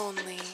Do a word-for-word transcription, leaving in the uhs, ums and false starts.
only.